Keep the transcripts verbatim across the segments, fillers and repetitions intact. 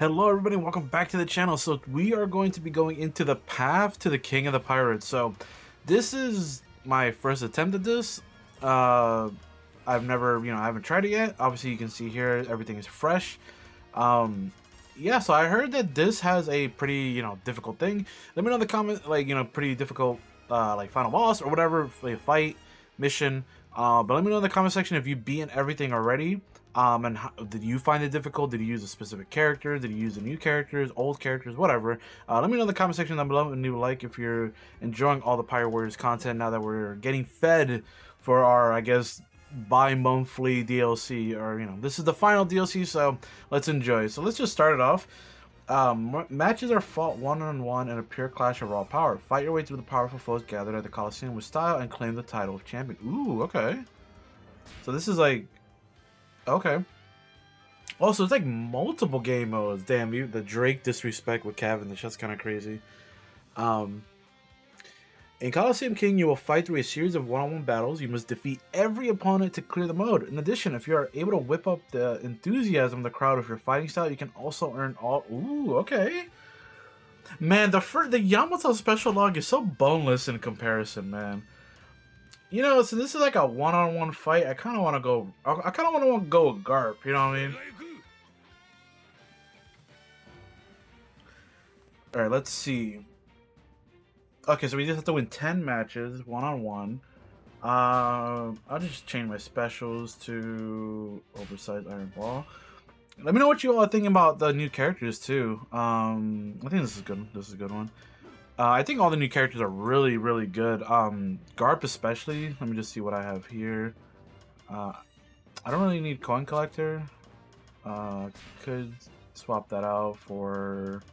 Hello everybody, welcome back to the channel. So we are going to be going into the path to the King of the Pirates. So this is my first attempt at this. Uh, I've never, you know, I haven't tried it yet. Obviously you can see here, everything is fresh. Um, yeah, so I heard that this has a pretty, you know, difficult thing. Let me know in the comments, like, you know, pretty difficult, uh, like final boss or whatever, like fight, mission. Uh, but let me know in the comment section if you've beaten everything already. Um, and how, did you find it difficult? Did you use a specific character? Did you use the new characters, old characters, whatever? Uh, let me know in the comment section down below and leave a like if you're enjoying all the Pirate Warriors content now that we're getting fed for our, I guess, bi-monthly D L C, or, you know, this is the final D L C, so let's enjoy. So let's just start it off. Um, matches are fought one-on-one in a pure clash of raw power. Fight your way through the powerful foes gathered at the Coliseum with style and claim the title of champion. Ooh, okay. So this is like... Okay. Also, it's like multiple game modes. Damn you! The Drake disrespect with Cavendish. That's kind of crazy. Um, in Coliseum King, you will fight through a series of one-on-one battles. You must defeat every opponent to clear the mode. In addition, if you are able to whip up the enthusiasm of the crowd with your fighting style, you can also earn all. Ooh, okay. Man, the first, the Yamato special log is so boneless in comparison, man. You know, so this is like a one-on-one fight. I kind of want to go... I kind of want to go with Garp, you know what I mean? Alright, let's see. Okay, so we just have to win ten matches, one-on-one. Uh, I'll just change my specials to Oversized Iron Ball. Let me know what you all are thinking about the new characters, too. Um, I think this is good. This is a good one. Uh, I think all the new characters are really, really good. Um, Garp especially. Let me just see what I have here. Uh, I don't really need Coin Collector. Uh, could swap that out for...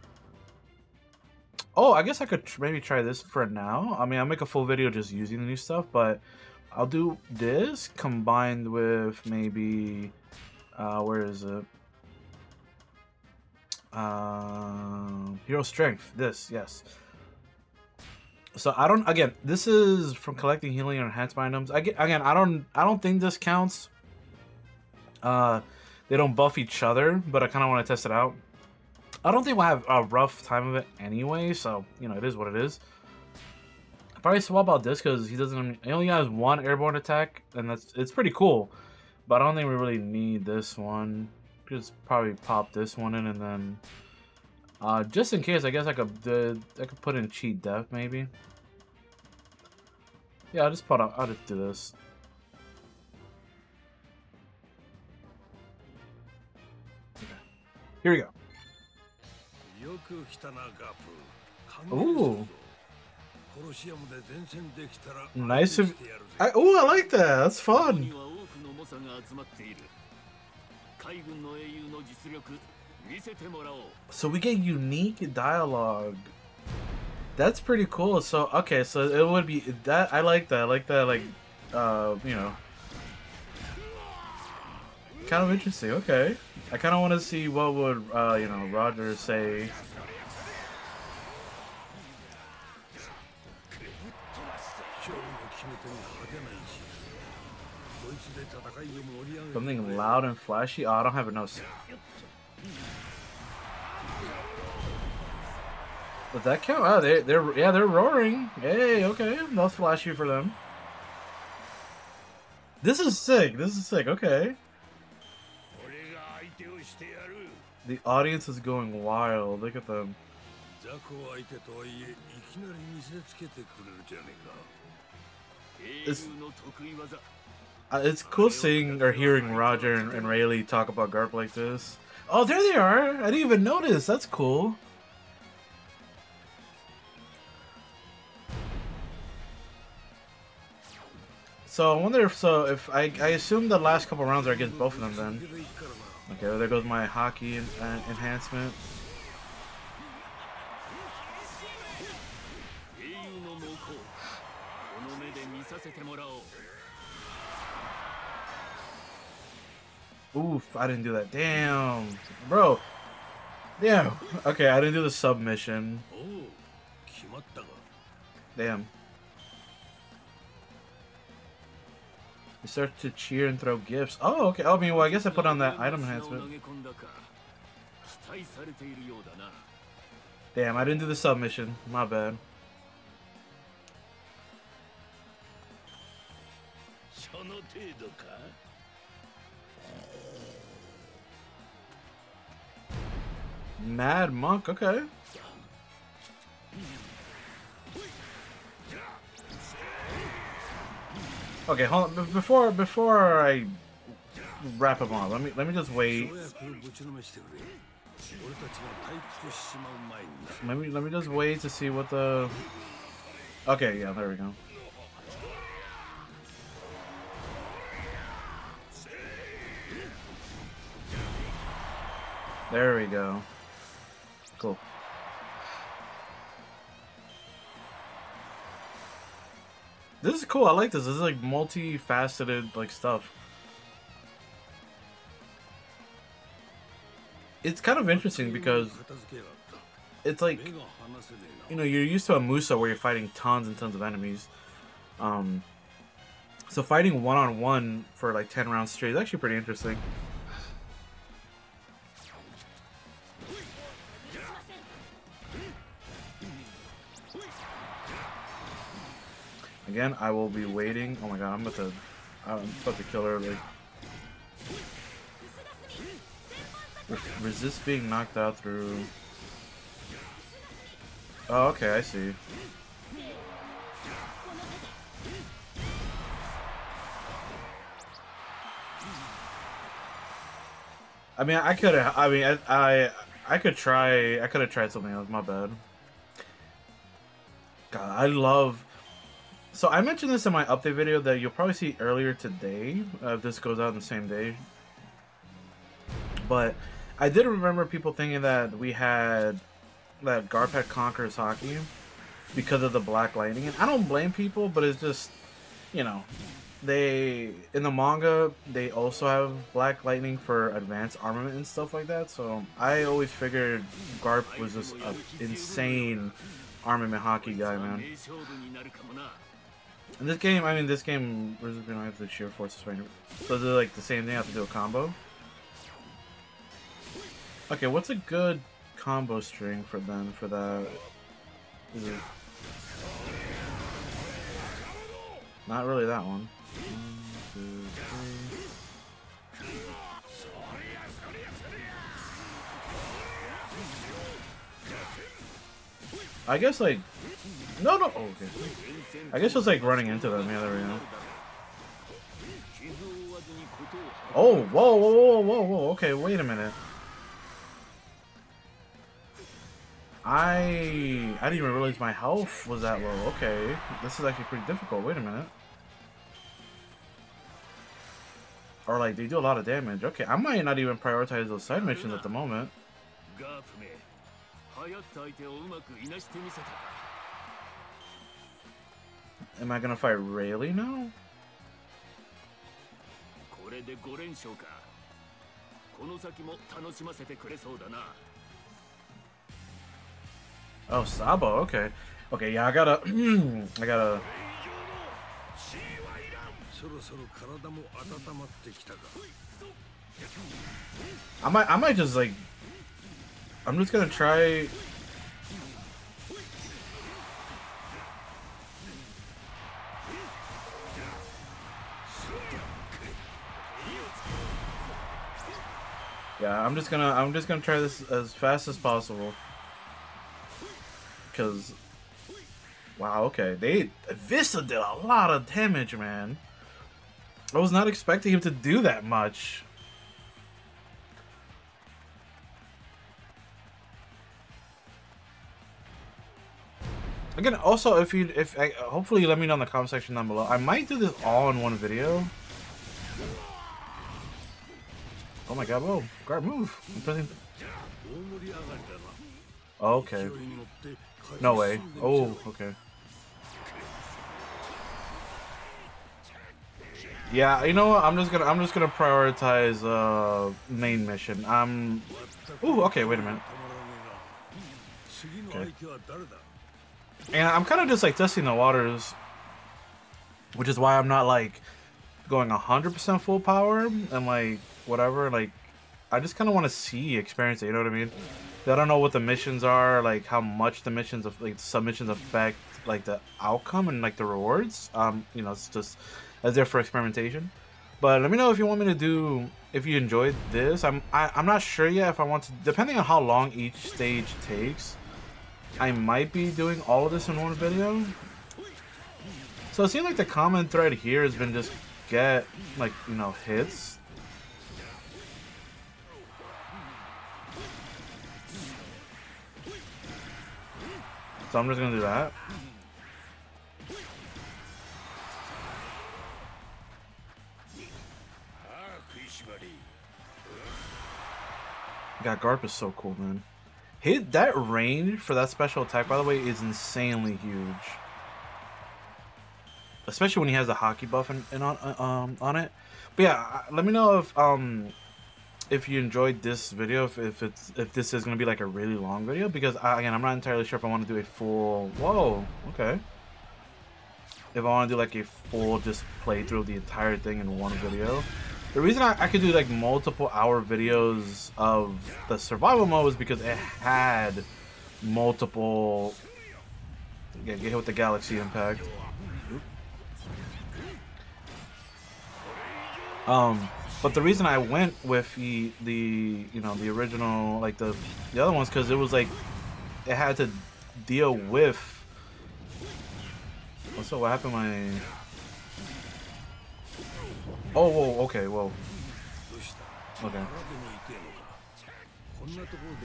Oh, I guess I could tr maybe try this for now. I mean, I'll make a full video just using the new stuff, but I'll do this combined with maybe... Uh, where is it? Uh, Hero Strength. This, yes. So I don't, again, this is from collecting healing and enhancement items. I get, again, I don't, I don't think this counts. Uh, they don't buff each other, but I kind of want to test it out. I don't think we'll have a rough time of it anyway, so, you know, it is what it is. I'll probably swap out this because he doesn't, he only has one airborne attack, and that's, it's pretty cool. But I don't think we really need this one. Just probably pop this one in and then... Uh, just in case, I guess I could uh, I could put in cheat death maybe. Yeah, I'll just put out. I'll just do this. Okay. Here we go. Ooh. Nice. Of, I, ooh, I like that. That's fun. So we get unique dialogue. That's pretty cool. So okay, so it would be that. I like that. I like that. Like, uh, you know, kind of interesting. Okay, I kind of want to see what would uh, you know, Roger say. Something loud and flashy. Oh, I don't have enough. Does that count? Oh, they, they're, yeah, they're roaring. Hey, okay. That's flashy for them. This is sick. This is sick. Okay. The audience is going wild. Look at them. It's, uh, it's cool seeing or hearing Roger and, and Rayleigh talk about Garp like this. Oh, there they are. I didn't even notice. That's cool. So I wonder if so if I I assume the last couple rounds are against both of them then. Okay, well, there goes my Haki en en enhancement. Oof! I didn't do that. Damn, bro. Damn. Okay, I didn't do the submission. Damn. You start to cheer and throw gifts. Oh, okay. Oh, I mean, well, I guess I put on that item enhancement. Damn, I didn't do the submission. My bad. Mad Monk, okay. Okay, hold on. Before before I wrap him on, let me let me just wait. Let me let me just wait to see what the. Okay, yeah, there we go. There we go. Cool. This is cool. I like this. This is like multi-faceted like stuff. It's kind of interesting because it's like, you know, you're used to a Musou where you're fighting tons and tons of enemies. Um, so fighting one-on-one for like ten rounds straight is actually pretty interesting. Again, I will be waiting. Oh my god, I'm about to, I'm about to kill her. Like, Re resist being knocked out through. Oh, okay, I see. I mean, I could. I mean, I, I, I could try. I could have tried something else. My bad. God, I love. So I mentioned this in my update video that you'll probably see earlier today, uh, if this goes out on the same day. But I did remember people thinking that we had, that Garp had Conqueror's Haki because of the black lightning. And I don't blame people, but it's just, you know, they, in the manga, they also have black lightning for advanced armament and stuff like that. So I always figured Garp was just an insane armament Haki guy, man. In this game, I mean, this game, we're just gonna have to sheer force this right here. So they're like the same thing, I have to do a combo. Okay, what's a good combo string for them for that? Is it... Not really that one. One, two, three. I guess like. No, no. Oh, okay. I guess it's like running into them. Yeah, there we go. Oh, whoa, whoa, whoa, whoa, whoa. Okay, wait a minute. I I didn't even realize my health was that low. Okay, this is actually pretty difficult. Wait a minute. Or like they do a lot of damage. Okay, I might not even prioritize those side missions at the moment. Am I gonna fight Rayleigh now? Oh, Sabo, okay. Okay, yeah, I gotta... I gotta... I might, I might just, like... I'm just gonna try... Yeah, I'm just gonna I'm just gonna try this as fast as possible. Cause wow, okay. They Vista did a lot of damage, man. I was not expecting him to do that much. Again, also if you if I, hopefully you let me know in the comment section down below. I might do this all in one video. Oh my god, whoa, Garp, move! I'm pressing... Okay. No way. Oh, okay. Yeah, you know what? I'm just gonna I'm just gonna prioritize uh main mission. Um Ooh, okay, wait a minute. Okay. And I'm kinda just like testing the waters. Which is why I'm not like going one hundred percent full power and like whatever, like I just kind of want to see, experience it, you know what I mean? I don't know what the missions are, like how much the missions, of, like the submissions affect, like the outcome and like the rewards. Um, you know, it's just as there for experimentation. But let me know if you want me to do, if you enjoyed this. I'm, I, I'm not sure yet if I want to, depending on how long each stage takes. I might be doing all of this in one video. So it seems like the common thread here has been just get, like, you know, hits. So I'm just gonna do that. God, Garp is so cool, man. Hit that range for that special attack, by the way, is insanely huge. Especially when he has the hockey buff and on um on it. But yeah, let me know if um if you enjoyed this video, if, if it's if this is gonna be like a really long video, because I, again I'm not entirely sure if I want to do a full whoa okay if I want to do like a full just playthrough of the entire thing in one video. The reason I, I could do like multiple hour videos of the survival mode is because it had multiple. Yeah, get hit with the galaxy impact. Um, but the reason I went with the, the you know, the original, like the, the other ones, because it was like, it had to deal with, what's up, what happened to my, oh, whoa, okay, whoa, okay.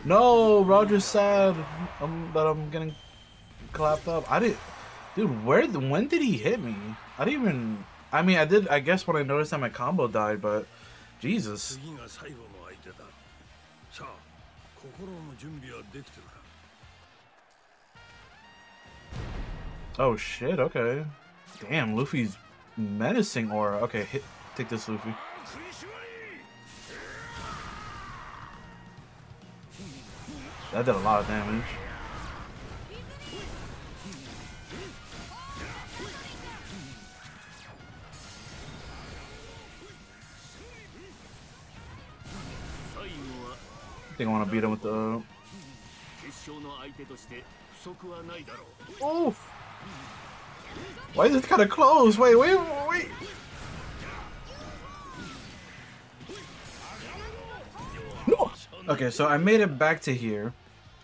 No, Roger's sad um, that I'm getting clapped up. I didn't, dude, where, when did he hit me? I didn't even... I mean, I did, I guess, when I noticed that my combo died, but Jesus. Oh shit, okay. Damn, Luffy's menacing aura. Okay, hit, take this, Luffy. That did a lot of damage. I think I want to beat him with the... Oh! Why is it kind of close? Wait, wait, wait! No! Okay, so I made it back to here.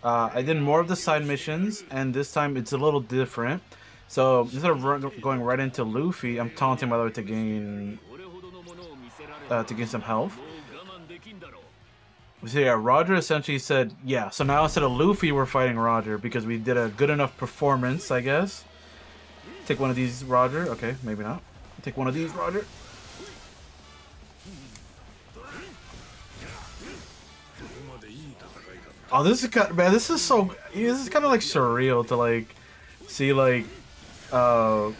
Uh, I did more of the side missions, and this time it's a little different. So instead of going right into Luffy, I'm taunting, by the way, to gain... Uh, to gain some health. So yeah, Roger essentially said, yeah, so now instead of Luffy, we're fighting Roger because we did a good enough performance, I guess. Take one of these, Roger. Okay, maybe not. Take one of these, Roger. Oh, this is kind of, man, this is so, this is kind of like surreal to like, see like, uh,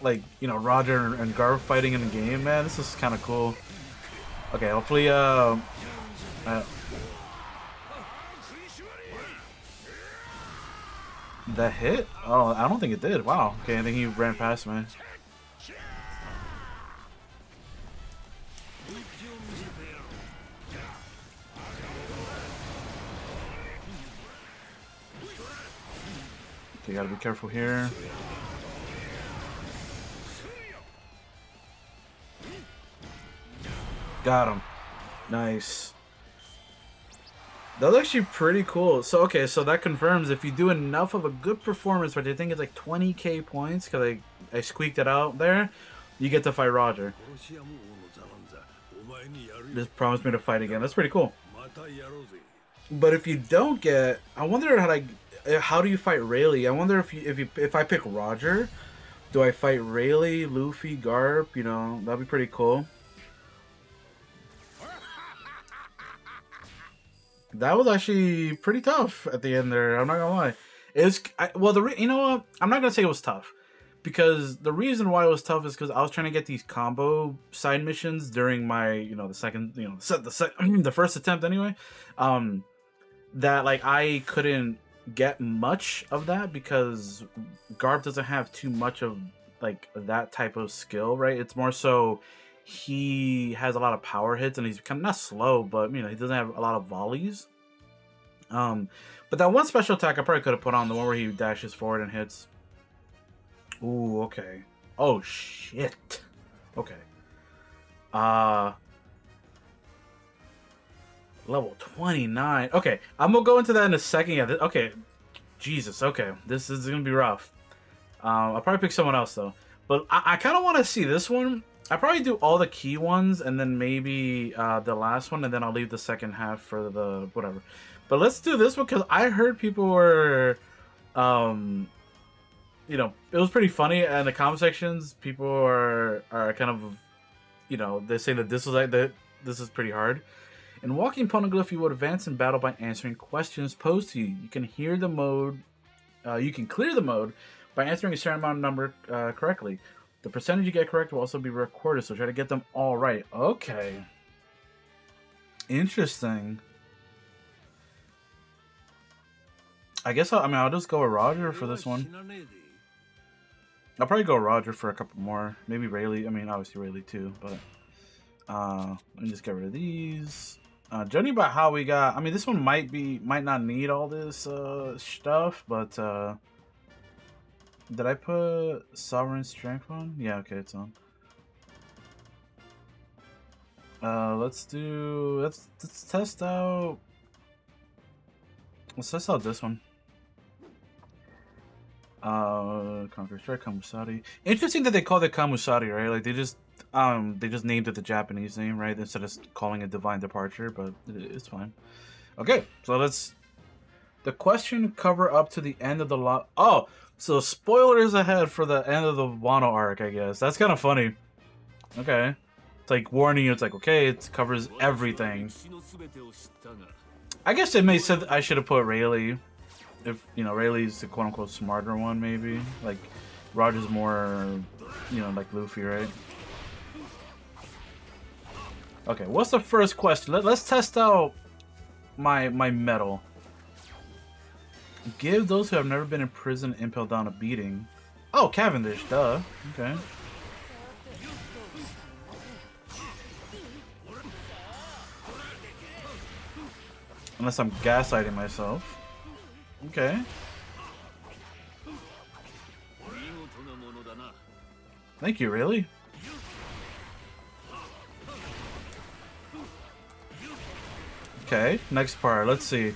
like, you know, Roger and Garp fighting in the game, man. This is kind of cool. Okay, hopefully, uh... Uh, that hit? Oh, I don't think it did. Wow. Okay, I think he ran past me. Okay, gotta be careful here. Got him. Nice. That's actually pretty cool. So, okay, so that confirms if you do enough of a good performance, which I think it's like twenty K points, because I, I squeaked it out there, you get to fight Roger. This promised me to fight again. That's pretty cool. But if you don't get... I wonder how I, how do you fight Rayleigh? I wonder if you, if, you, if I pick Roger, do I fight Rayleigh, Luffy, Garp? You know, that'd be pretty cool. That was actually pretty tough at the end there. I'm not gonna lie. It's well, the re you know what? I'm not gonna say it was tough, because the reason why it was tough is because I was trying to get these combo side missions during my you know the second you know set the se the first attempt anyway. Um, that like I couldn't get much of that because Garp doesn't have too much of like that type of skill, right? It's more so he has a lot of power hits, and he's become not slow, but you know, he doesn't have a lot of volleys. Um, but that one special attack I probably could have put on, the one where he dashes forward and hits. Ooh, okay. Oh shit. Okay. Uh level twenty-nine. Okay, I'm gonna go into that in a second. Yeah, okay. Jesus, okay. This is gonna be rough. Um, I'll probably pick someone else though. But I, I kinda wanna see this one. I probably do all the key ones and then maybe uh, the last one, and then I'll leave the second half for the whatever. But let's do this one because I heard people were, um, you know, it was pretty funny in the comment sections. People are are kind of, you know, they say that this was like that. This is pretty hard. In Walking Poneglyph, you would advance in battle by answering questions posed to you. You can hear the mode. Uh, you can clear the mode by answering a certain amount of number uh, correctly. The percentage you get correct will also be recorded, so try to get them all right. Okay. Interesting. I guess I'll, I mean, I'll just go with Roger for this one. I'll probably go Roger for a couple more. Maybe Rayleigh. I mean, obviously Rayleigh too, but... Uh, let me just get rid of these. Uh, Journey about how we got... I mean, this one might be... Might not need all this uh, stuff, but... Uh, did I put Sovereign Strength on? Yeah, okay, it's on. Uh, let's do... Let's, let's test out... Let's test out this one. Uh, Conqueror's Haki, Kamusari. Interesting that they call it Kamusari, right? Like, they just... Um, they just named it the Japanese name, right? Instead of calling it Divine Departure, but it's fine. Okay, so let's... The question cover up to the end of the lot... Oh! So, spoilers ahead for the end of the Wano arc, I guess. That's kind of funny. Okay. It's like warning you. It's like, okay, it covers everything. I guess it may have said I should have put Rayleigh. If, you know, Rayleigh's the quote-unquote smarter one, maybe. Like, Roger's more, you know, like Luffy, right? Okay, what's the first question? Let, let's test out my, my metal. Give those who have never been in prison impel down a beating. Oh, Cavendish, duh. Okay. Unless I'm gaslighting myself. Okay. Thank you, really? Okay, next part. Let's see.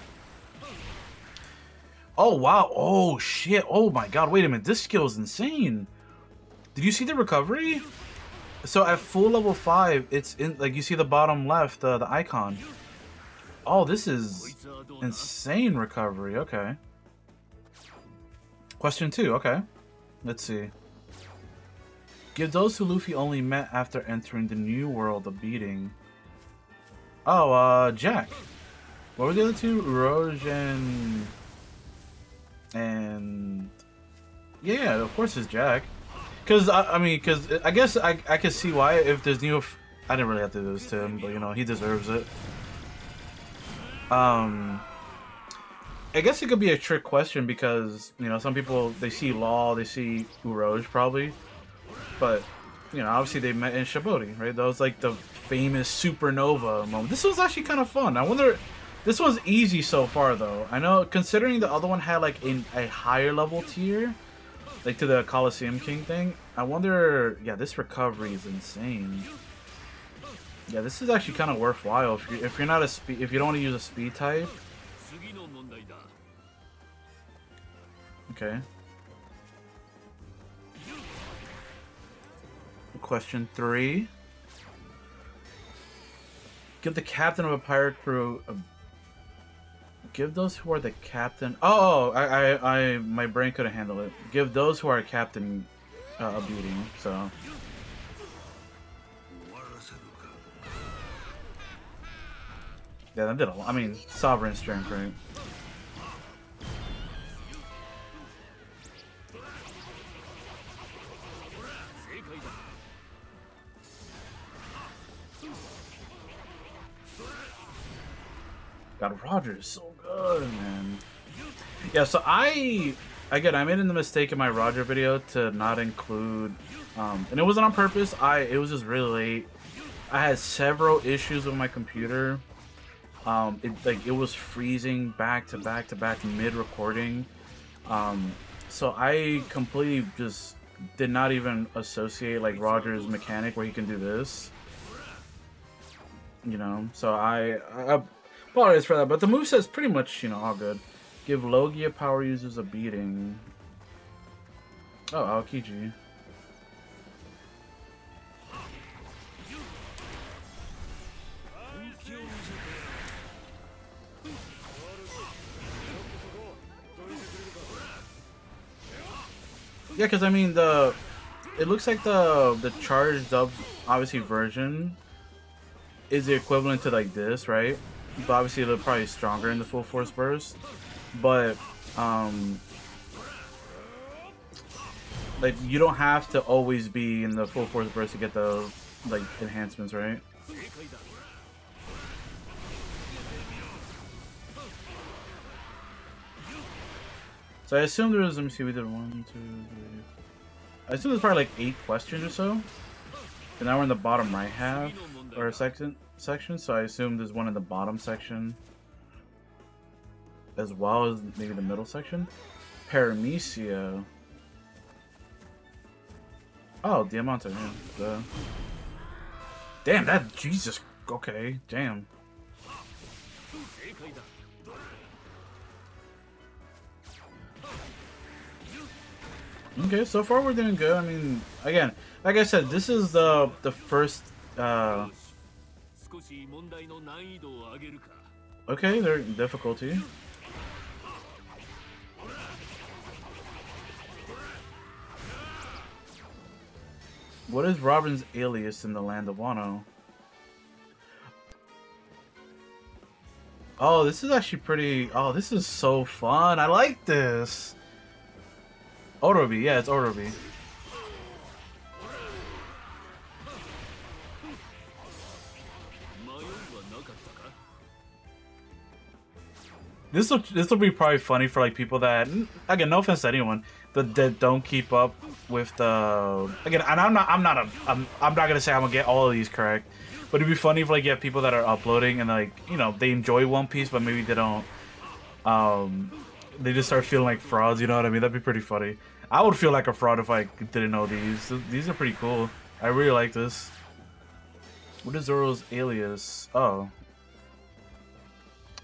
Oh, wow. Oh, shit. Oh, my God. Wait a minute. This skill is insane. Did you see the recovery? So, at full level five, it's in... Like, you see the bottom left, uh, the icon. Oh, this is insane recovery. Okay. Question two. Okay. Let's see. Give those who Luffy only met after entering the New World a beating. Oh, uh, Jack. What were the other two? Roger and... And yeah, of course it's Jack, because I, I mean, because I guess I I could see why if there's new. I didn't really have to do this to him, but you know he deserves it. Um, I guess it could be a trick question because you know some people they see Law, they see Uroge probably, but you know obviously they met in Shibori, right? That was like the famous supernova moment. This was actually kind of fun. I wonder. This one's easy so far, though. I know, considering the other one had, like, a, a higher level tier, like, to the Coliseum King thing, I wonder... Yeah, this recovery is insane. Yeah, this is actually kind of worthwhile. If you're, if you're not a speed... If you don't want to use a speed type... Okay. Question three. Give the captain of a pirate crew a... Give those who are the captain... Oh, I, I, I, my brain couldn't handle it. Give those who are a captain uh, a beating, so... Yeah, that did a lot. I mean, Sovereign Strength, right? God, Roger is so good, man. Yeah, so I... Again, I made the mistake in my Roger video to not include... Um, and it wasn't on purpose. I It was just really late. I had several issues with my computer. Um, it like it was freezing back to back to back mid-recording. Um, so I completely just did not even associate like Roger's mechanic where he can do this. You know, so I, I apologize for that, but the moveset's pretty much, you know, all good. Give Logia power users a beating. Oh, Aokiji. Yeah, because I mean the, it looks like the the charged up obviously version is the equivalent to like this, right? But obviously they're probably stronger in the full force burst. But um, like you don't have to always be in the full force burst to get the like enhancements, right? So I assume there was, let me see, we did one, two, three. I assume there's probably like eight questions or so. And now we're in the bottom right half, or section, section. So I assume there's one in the bottom section, as well as maybe the middle section. Paramecia. Oh, Diamante, yeah. Duh. Damn, that, Jesus, okay, damn. Okay, so far we're doing good. I mean, again, like I said, this is the the first. Uh... Okay, they're difficulty. What is Robin's alias in the land of Wano? Oh, this is actually pretty. Oh, this is so fun. I like this. Orobi, yeah, it's Orobi. This will this will be probably funny for like people that, again, no offense to anyone, that, that don't keep up with the, again. And I'm not I'm not a I'm I'm not gonna say I'm gonna get all of these correct, but it'd be funny if like you have people that are uploading and like, you know, they enjoy One Piece but maybe they don't. Um, they just start feeling like frauds, you know what I mean? That'd be pretty funny. I would feel like a fraud if I didn't know these. These are pretty cool. I really like this. What is Zoro's alias? Oh.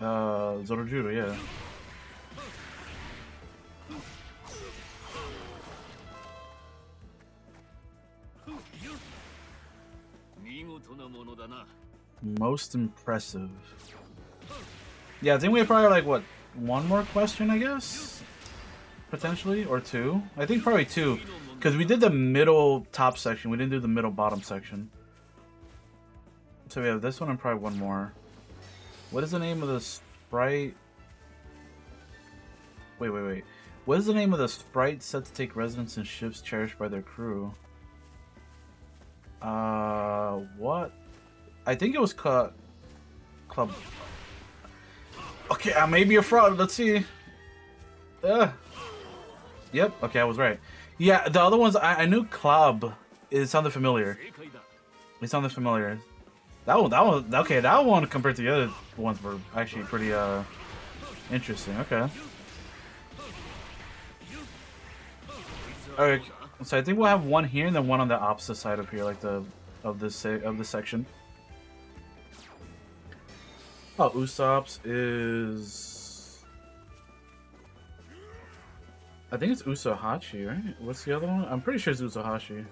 Uh, Zoro Judo, yeah. Most impressive. Yeah, I think we probably like, what? One more question, I guess, potentially, or two. I think probably two, because we did the middle top section. We didn't do the middle bottom section. So we have this one and probably one more. What is the name of the sprite? Wait, wait, wait. What is the name of the sprite set to take residence in ships cherished by their crew? Uh, what? I think it was Club. Club. Okay, I may be a fraud. Let's see. Uh, yep. Okay, I was right. Yeah, the other ones I, I knew. Club. It sounded familiar. It sounded familiar. That one. That one. Okay, that one compared to the other ones were actually pretty uh interesting. Okay. All right. So I think we'll have one here and then one on the opposite side of here, like the of this of this section. Oh, Usopp's is... I think it's Usohachi, right? What's the other one? I'm pretty sure it's Usohachi.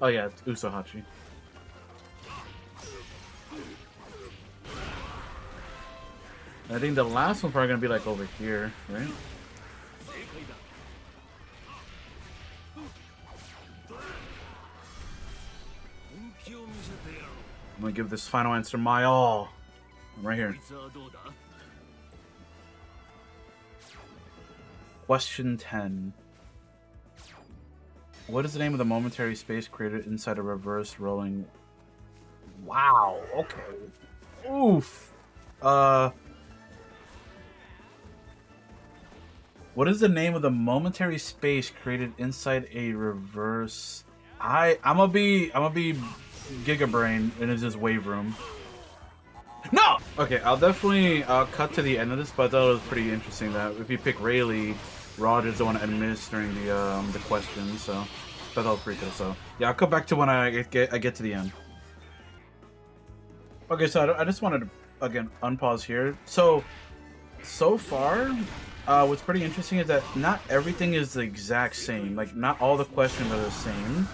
Oh yeah, it's Usohachi. I think the last one's probably gonna be like over here, right? I'm gonna give this final answer my all. I'm right here. Question ten. What is the name of the momentary space created inside a reverse rolling? Wow. Okay. Oof. Uh. What is the name of the momentary space created inside a reverse? I. I'm gonna be. I'm gonna be Giga Brain in his wave room. No! Okay, I'll definitely uh, cut to the end of this, but I thought it was pretty interesting that if you pick Rayleigh, Roger's the one administering the um, the questions, so I thought that was pretty cool. So yeah, I'll come back to when I get I get to the end. Okay, so I just wanted to, again, unpause here. So, so far, uh, what's pretty interesting is that not everything is the exact same. Like, not all the questions are the same.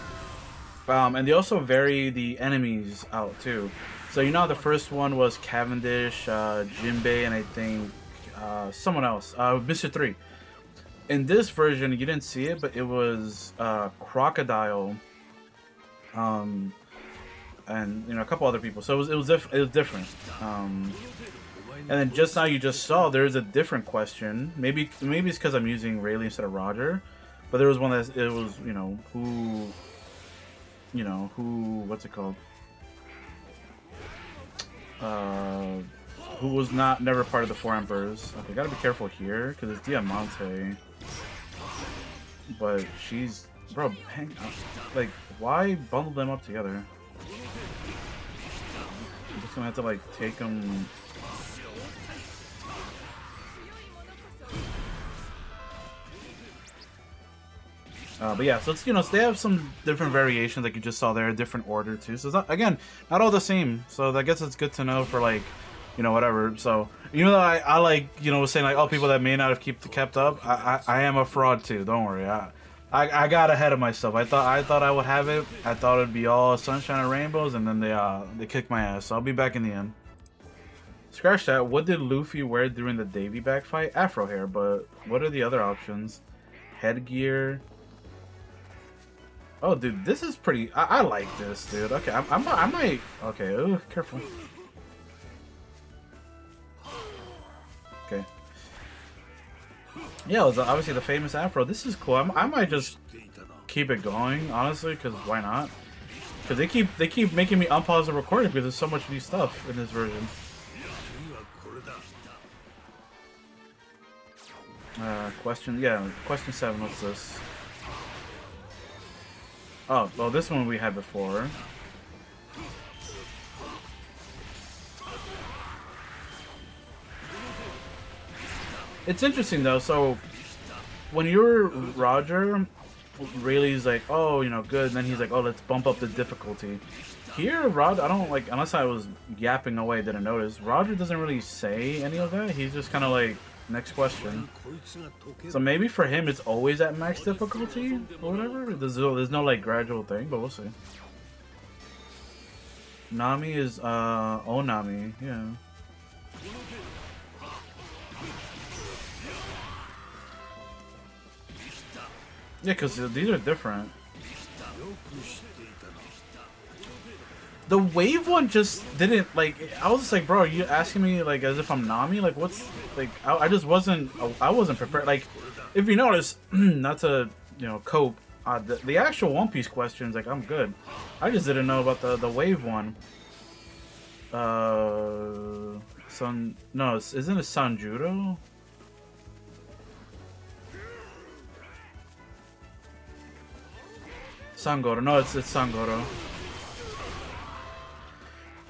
Um, and they also vary the enemies out, too. So, you know, the first one was Cavendish, uh, Jinbei, and I think uh, someone else, uh, Mister Three. In this version, you didn't see it, but it was uh, Crocodile, um, and you know, a couple other people. So it was it was, dif it was different. Um, and then just now you just saw there's a different question. Maybe maybe it's because I'm using Rayleigh instead of Roger, but there was one that it was you know who, you know who what's it called? Uh, who was not never part of the Four Emperors. Okay, gotta be careful here because it's Diamante, but she's bro. Hang on. Like, why bundle them up together? I'm just gonna have to like take them. Uh, but yeah, so it's, you know, so they have some different variations like you just saw there, different order too. So it's not, again, not all the same. So I guess it's good to know for like, you know, whatever. So even though I, I like, you know, was saying like, oh, people that may not have kept kept up, I, I I am a fraud too. Don't worry. I, I I got ahead of myself. I thought I thought I would have it. I thought it'd be all sunshine and rainbows, and then they uh they kicked my ass. So I'll be back in the end. Scratch that. What did Luffy wear during the Davy back fight? Afro hair. But what are the other options? Headgear. Oh, dude, this is pretty. I, I like this, dude. Okay, I'm. I'm I might. Okay, ooh, careful. Okay. Yeah, it was obviously the famous afro. This is cool. I'm, I might just keep it going, honestly, because why not? Because they keep they keep making me unpause the recording because there's so much new stuff in this version. Uh, question. Yeah, question seven. What's this? Oh, well, this one we had before. It's interesting, though. So, when you're Roger, Rayleigh's like, oh, you know, good. And then he's like, oh, let's bump up the difficulty. Here, Roger, I don't, like, unless I was yapping away, didn't notice. Roger doesn't really say any of that. He's just kind of like, next question. So maybe for him it's always at max difficulty or whatever. There's no, there's no like gradual thing, but we'll see. Nami is uh Onami, yeah. Yeah, because these are different. The wave one just didn't, like, I was just like, bro, are you asking me, like, as if I'm Nami? Like, what's, like, I, I just wasn't, I wasn't prepared. Like, if you notice, not to, you know, cope, uh, the, the actual One Piece questions, like, I'm good. I just didn't know about the, the wave one. Uh, San, no, isn't it Sanjuro? Sangoro, no, it's, it's Sangoro.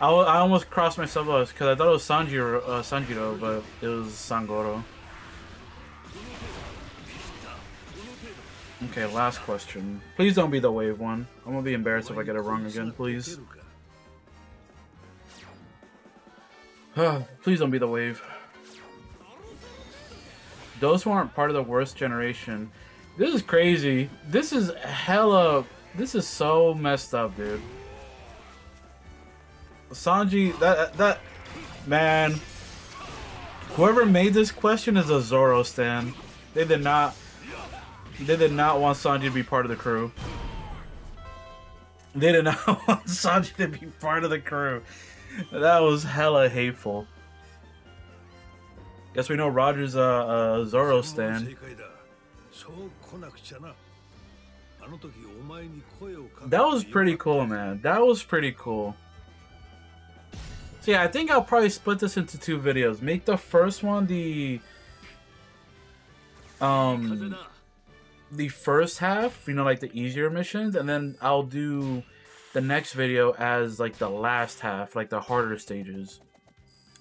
I, I almost crossed myself off because I thought it was Sanjiro, uh, Sanjiro, but it was Sangoro. Okay, last question. Please don't be the wave one. I'm gonna be embarrassed if I get it wrong again, please. Please don't be the wave. Those who aren't part of the worst generation. This is crazy. This is hella. This is so messed up, dude. Sanji, that, that, man, whoever made this question is a Zoro stan. They did not, they did not want Sanji to be part of the crew. They did not want Sanji to be part of the crew. That was hella hateful. Guess we know Roger's a, a Zoro stan. That was pretty cool, man. That was pretty cool. So yeah, I think I'll probably split this into two videos. Make the first one the um the first half, you know, like the easier missions, and then I'll do the next video as like the last half, like the harder stages,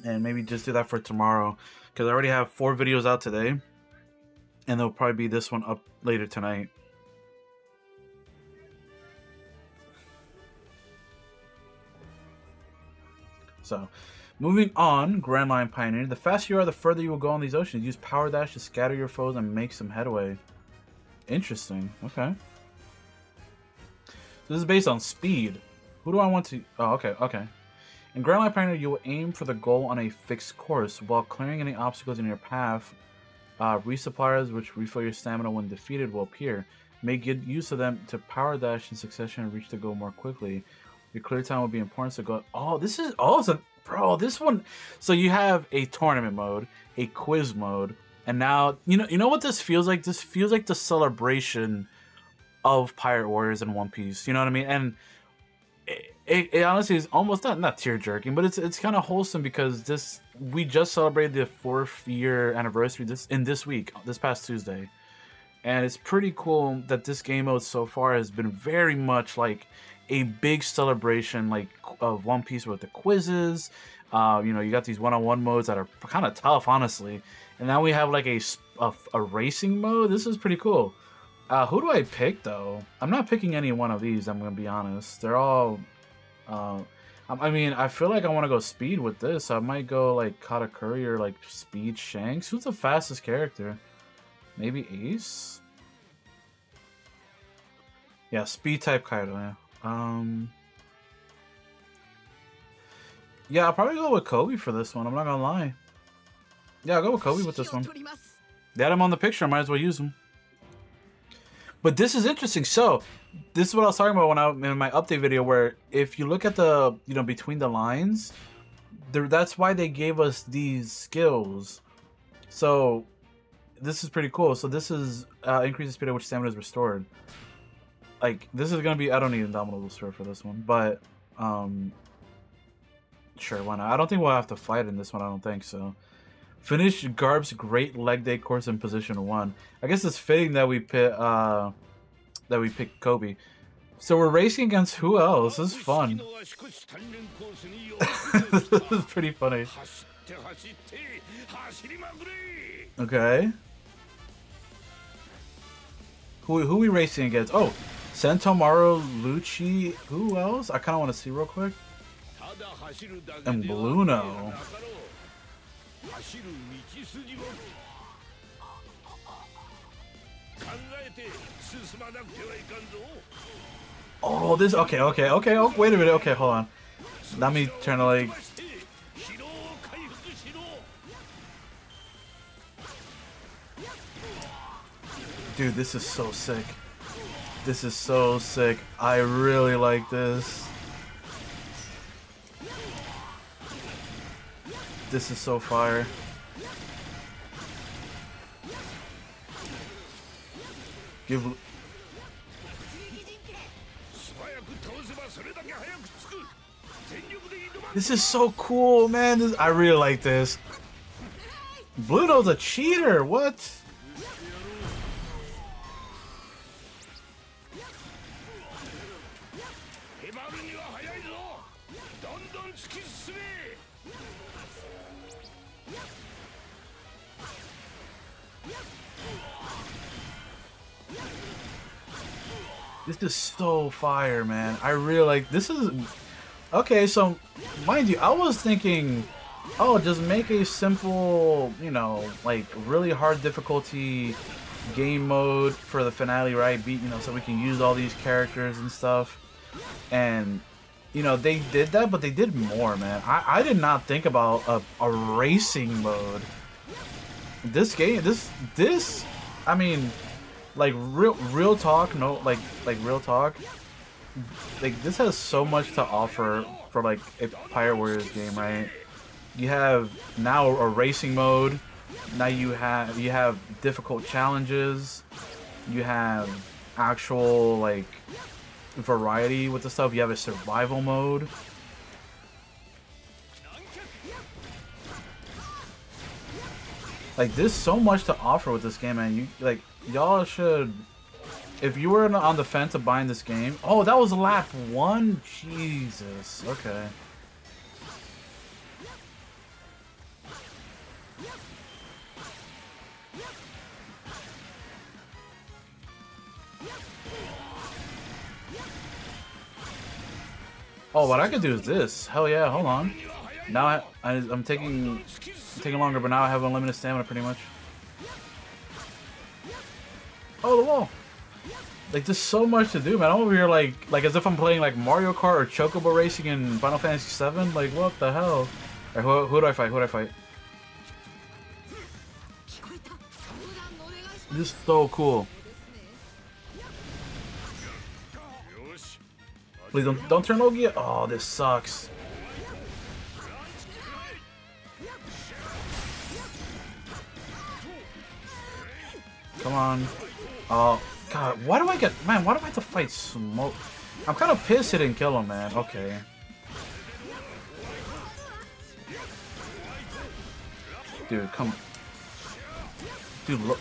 and maybe just do that for tomorrow, because I already have four videos out today, and there'll probably be this one up later tonight. So, moving on, Grand Line Pioneer. The faster you are, the further you will go on these oceans. Use Power Dash to scatter your foes and make some headway. Interesting. Okay. So this is based on speed. Who do I want to... Oh, okay, okay. In Grand Line Pioneer, you will aim for the goal on a fixed course. While clearing any obstacles in your path, uh, resuppliers, which refill your stamina when defeated, will appear. Make good use of them to Power Dash in succession and reach the goal more quickly. Your clear time will be important to go... Oh, this is... Oh, so, bro, this one... So you have a tournament mode, a quiz mode, and now... You know, you know what this feels like? This feels like the celebration of Pirate Warriors in One Piece. You know what I mean? And it, it, it honestly is almost... Not, not tear-jerking, but it's it's kind of wholesome because this... We just celebrated the fourth year anniversary this in this week, this past Tuesday. And it's pretty cool that this game mode so far has been very much like... a big celebration like of One Piece with the quizzes. Uh, you know, you got these one-on-one modes that are kind of tough, honestly. And now we have like a, a, a racing mode. This is pretty cool. Uh, who do I pick, though? I'm not picking any one of these, I'm going to be honest. They're all... Uh, I mean, I feel like I want to go speed with this. So I might go like Katakuri or like Speed Shanks. Who's the fastest character? Maybe Ace? Yeah, Speed type Kaido, yeah. Um, yeah, I'll probably go with Koby for this one. I'm not gonna lie. Yeah, I'll go with Koby with this one. They had him on the picture. I might as well use him. But this is interesting. So, this is what I was talking about when I in my update video, where if you look at the you know between the lines, that's why they gave us these skills. So, this is pretty cool. So this is uh, increase the speed at which stamina is restored. Like, this is gonna be... I don't need Indomitable Spirit for this one, but, um... sure, why not? I don't think we'll have to fight in this one, I don't think so. Finish Garp's Great Leg Day Course in position one. I guess it's fitting that we pick, uh... that we pick Koby. So we're racing against who else? This is fun. This is pretty funny. Okay. Who, who are we racing against? Oh! Sentomaru, Lucci, who else? I kind of want to see real quick. And Bluno. Oh, this. Okay, okay, okay. Oh, wait a minute. Okay, hold on. Let me turn to like. Dude, this is so sick. This is so sick. I really like this. This is so fire. Give... This is so cool, man. This, I really like this. Bluto's a cheater. What? This is so fire, man. I really like this. Is okay, so mind you, I was thinking, oh, just make a simple, you know, like really hard difficulty game mode for the finale, right? Beat, you know, so we can use all these characters and stuff. And you know, they did that, but they did more, man. I, I did not think about a, a racing mode. This game, this this, I mean. Like real, real talk. No, like, like real talk. Like this has so much to offer for like a Pirate Warriors game, right? You have now a racing mode. Now you have you have difficult challenges. You have actual like variety with the stuff. You have a survival mode. Like there's so much to offer with this game, man. You like. Y'all should If you were on the fence of buying this game... Oh, that was lap one? Jesus. Okay. Oh, what I could do is this. Hell yeah, hold on. Now I, I, I'm taking taking longer, but now I have unlimited stamina pretty much. Oh, the wall. Like, there's so much to do, man. I'm over here like, like as if I'm playing like Mario Kart or Chocobo Racing in Final Fantasy seven. Like, what the hell? All right, who, who do I fight? Who do I fight? This is so cool. Please don't, don't turn Logia. Oh, this sucks. Come on. Oh, God. Why do I get... Man, why do I have to fight Smoke? I'm kind of pissed it didn't kill him, man. Okay. Dude, come... Dude, look...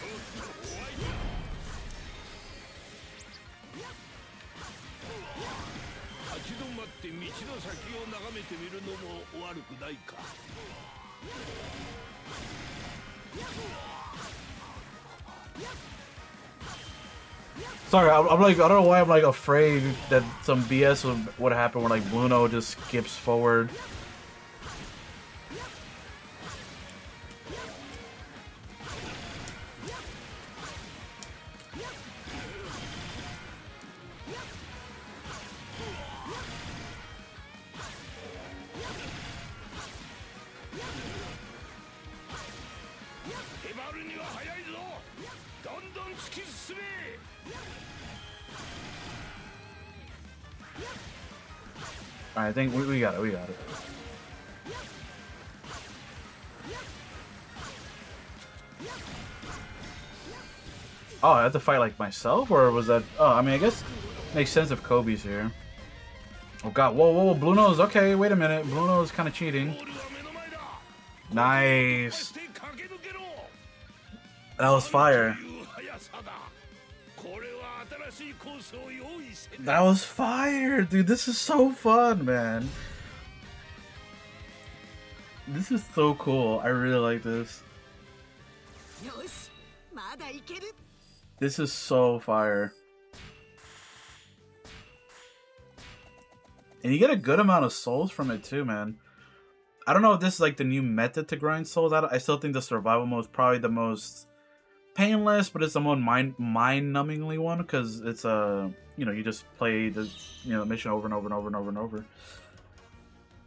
Sorry, I'm, I'm like, I don't know why I'm like afraid that some B S would, would happen when like Bluno just skips forward. I think we, we got it, we got it. Oh, I have to fight like myself, or was that... Oh, I mean, I guess it makes sense if Koby's here. Oh god, whoa, whoa, whoa, Bluno's, okay, wait a minute. Bluno's kind of cheating. Nice. That was fire. That was fire, dude. This is so fun, man. This is so cool. I really like this. This is so fire. And you get a good amount of souls from it too, man. I don't know if this is like the new method to grind souls out. I still think the survival mode is probably the most painless, but it's the most mind mind numbingly one, because it's a uh, you know, you just play the you know mission over and over and over and over and over.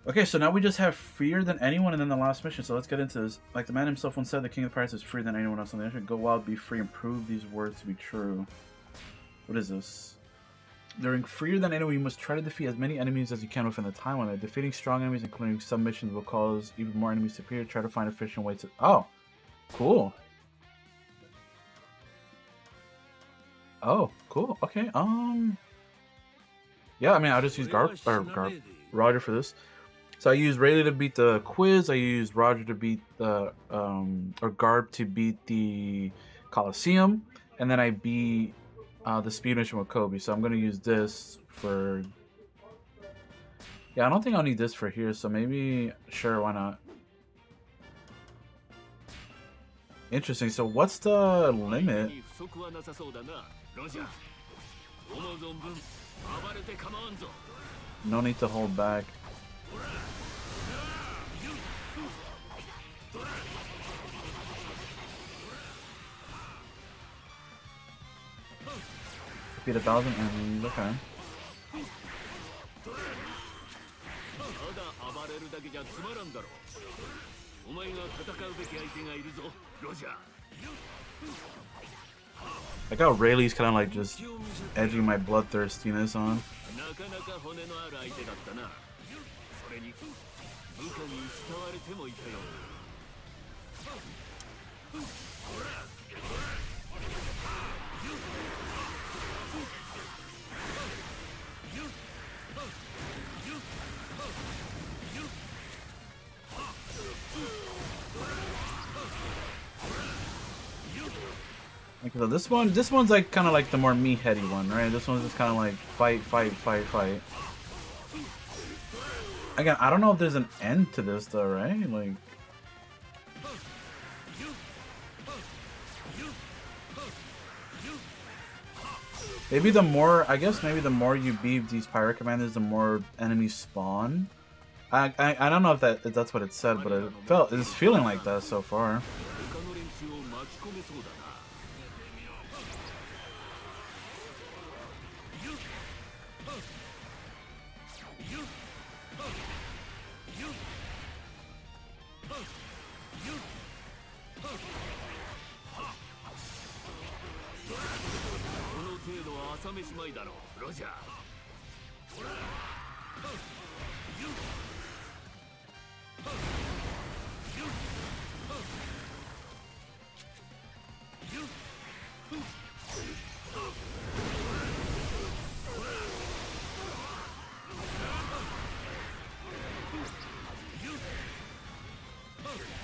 Okay, so now we just have freer than anyone, and then the last mission. So let's get into this. Like the man himself once said, the king of the pirates is freer than anyone else on the ocean. Go wild, be free, and prove these words to be true. What is this? During freer than anyone, you must try to defeat as many enemies as you can within the time limit. Defeating strong enemies, including some missions, will cause even more enemies to appear. Try to find efficient way to. Oh, cool. Oh, cool. Okay. Um. Yeah, I mean, I just used Garp or Garp, Roger for this. So I used Rayleigh to beat the quiz. I used Roger to beat the um or Garp to beat the Coliseum, and then I beat uh, the speed mission with Koby. So I'm gonna use this for. Yeah, I don't think I'll need this for here. So maybe sure, why not? Interesting. So what's the limit? No need to hold back. Defeat a thousand and okay. Like how Rayleigh's kind of like just edging my bloodthirstiness on. Like, so this one, this one's like kind of like the more me-heady one, right? This one's just kind of like fight, fight, fight, fight. Again, I don't know if there's an end to this though, right? Like, maybe the more, I guess maybe the more you beef these pirate commanders, the more enemies spawn. I, I, I don't know if that if that's what it said, but it felt, it's feeling like that so far.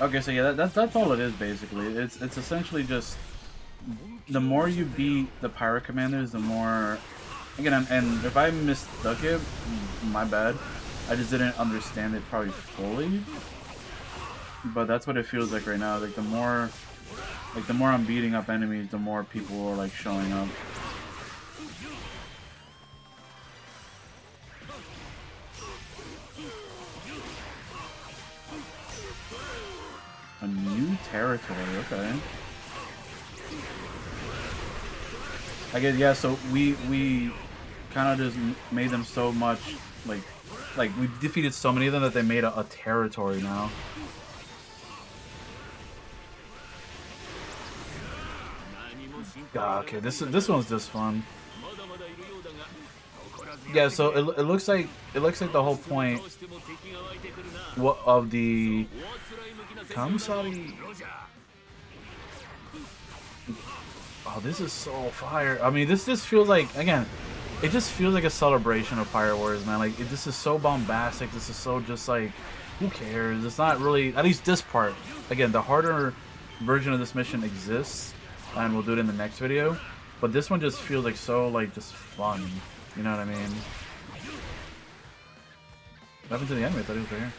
Okay, so yeah, that, that, that's all it is basically. It's it's essentially just the more you beat the pirate commanders, the more. Again, I'm, and if I mistook it, my bad. I just didn't understand it probably fully. But that's what it feels like right now. Like the more, like the more I'm beating up enemies, the more people are like showing up. A new territory, okay. I guess, yeah, so we we kind of just made them so much, like, like we defeated so many of them that they made a, a territory now. Ah, okay, this this one's just fun. Yeah, so it, it looks like it looks like the whole point of the Kamsari. Oh, this is so fire. I mean, this just feels like, again, it just feels like a celebration of Pirate Warriors, man. Like, it, this is so bombastic. This is so just like, who cares? It's not really, at least this part. Again, the harder version of this mission exists, and we'll do it in the next video. But this one just feels like so, like, just fun. You know what I mean? What happened to the enemy? I thought he was right here.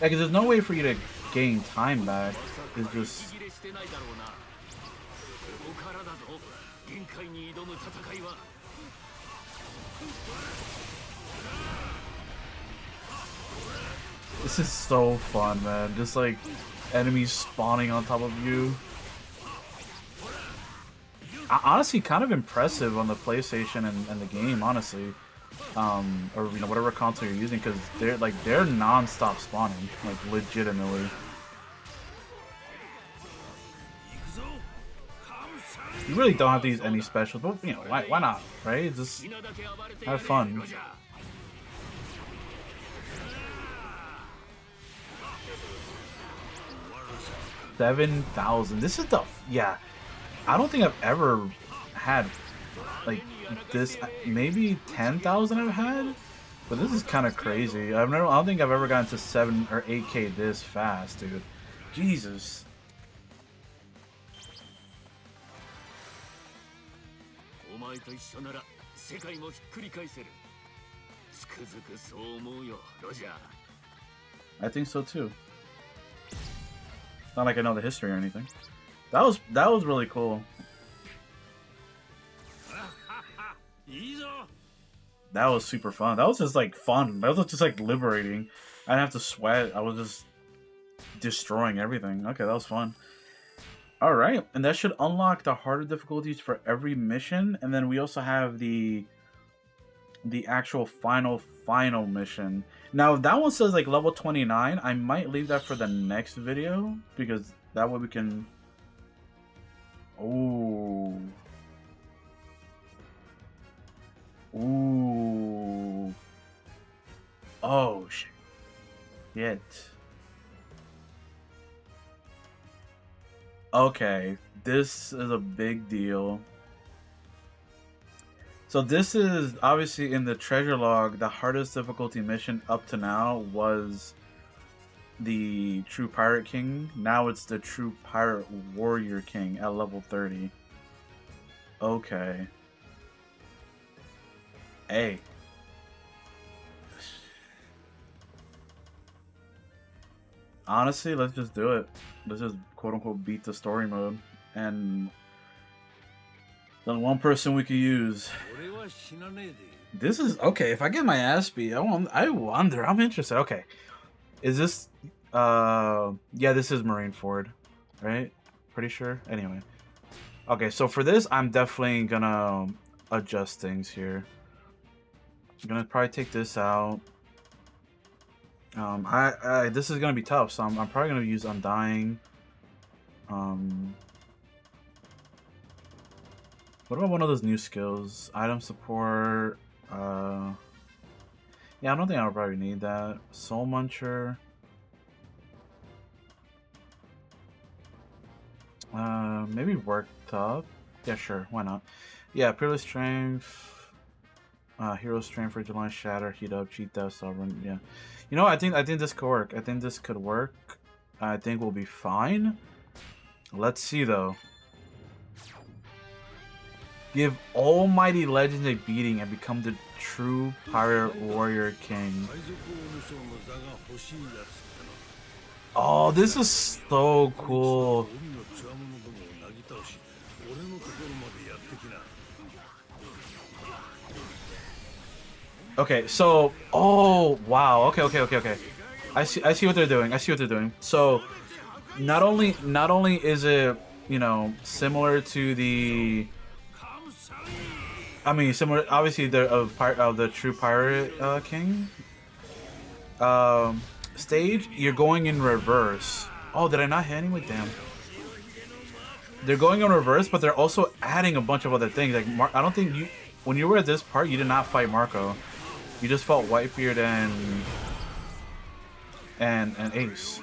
Yeah, because there's no way for you to gain time back. It's just... This is so fun, man. Just like enemies spawning on top of you. Honestly, kind of impressive on the PlayStation and, and the game, honestly. Um, or you know, whatever console you're using, because they're like they're non-stop spawning, like legitimately. You really don't have to use any specials, but you know, why why not, right? Just have fun. Seven thousand. This is the yeah. I don't think I've ever had like. This maybe ten thousand I've had, but this is kind of crazy. I've never, I don't think I've ever gotten to seven or eight K this fast, dude. Jesus. I think so too. Not like I know the history or anything. That was that was really cool. That was super fun. That was just like fun. That was just like liberating. I didn't have to sweat. I was just destroying everything. Okay, that was fun. All right, and that should unlock the harder difficulties for every mission. And then we also have the the actual final final mission. Now that one says like level twenty-nine. I might leave that for the next video because that way we can. Oh. Ooh. Oh shit. Okay, this is a big deal. So this is obviously in the treasure log. The hardest difficulty mission up to now was the True Pirate King. Now it's the True Pirate Warrior King at level thirty. Okay. Hey. Honestly, let's just do it. Let's just quote unquote beat the story mode, and then one person we could use. This is okay. If I get my ass beat, I want. I wonder. I'm interested. Okay, is this? Uh, yeah, this is Marineford, right? Pretty sure. Anyway, okay. So for this, I'm definitely gonna adjust things here. I'm gonna probably take this out. Um, I, I this is gonna be tough, so I'm, I'm probably gonna use Undying. Um, what about one of those new skills? Item support. Uh, yeah, I don't think I'll probably need that. Soul Muncher. Uh, maybe Worked Up. Yeah, sure, why not? Yeah, Peerless Strength. Uh, Hero Strength, Fragility, Shatter, Heat Up, Cheat Death, Sovereign. Yeah, you know, I think I think this could work. I think this could work. I think we'll be fine. Let's see though. Give Almighty Legends a beating and become the True Pirate Warrior King. Oh, this is so cool. Okay, so oh wow, okay, okay, okay, okay. I see, I see what they're doing. I see what they're doing. So, not only, not only is it, you know, similar to the, I mean, similar, obviously the of part of the True Pirate uh, King um, stage. You're going in reverse. Oh, did I not hit anyone? Damn. They're going in reverse, but they're also adding a bunch of other things. Like, Mar I don't think you, when you were at this part, you did not fight Marco. You just fought Whitebeard and and and Ace.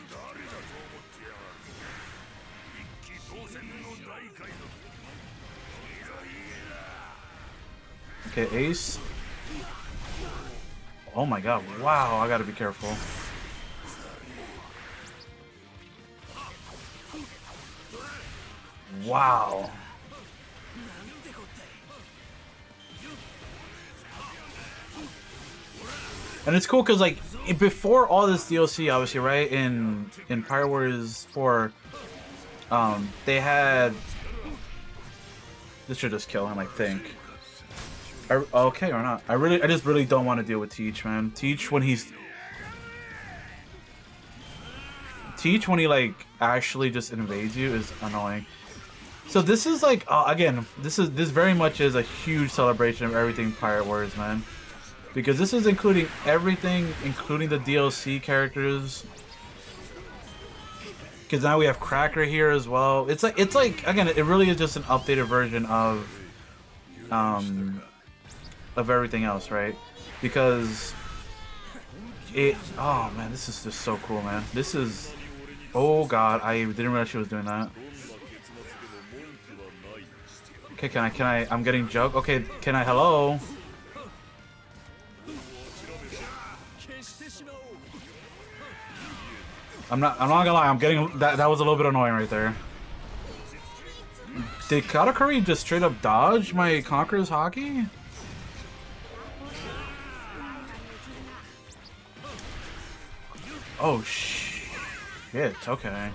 Okay, Ace. Oh my god, wow, I gotta be careful. Wow. And it's cool because, like, before all this D L C, obviously, right, in in Pirate Warriors four, um, they had... This should just kill him, I think. I, okay, or not. I really, I just really don't want to deal with Teach, man. Teach when he's... Teach when he, like, actually just invades you is annoying. So this is, like, uh, again, this is this very much is a huge celebration of everything Pirate Warriors, man. Because this is including everything, including the D L C characters. Because now we have Cracker here as well. It's like, it's like again, it really is just an updated version of, um, of everything else, right? Because it. Oh man, this is just so cool, man. This is. Oh god, I didn't realize she was doing that. Okay, can I? Can I? I'm getting joked. Okay, can I? Hello. I'm not. I'm not gonna lie. I'm getting that. That was a little bit annoying right there. Did Katakuri just straight up dodge my Conqueror's Haki? Oh shit. Okay.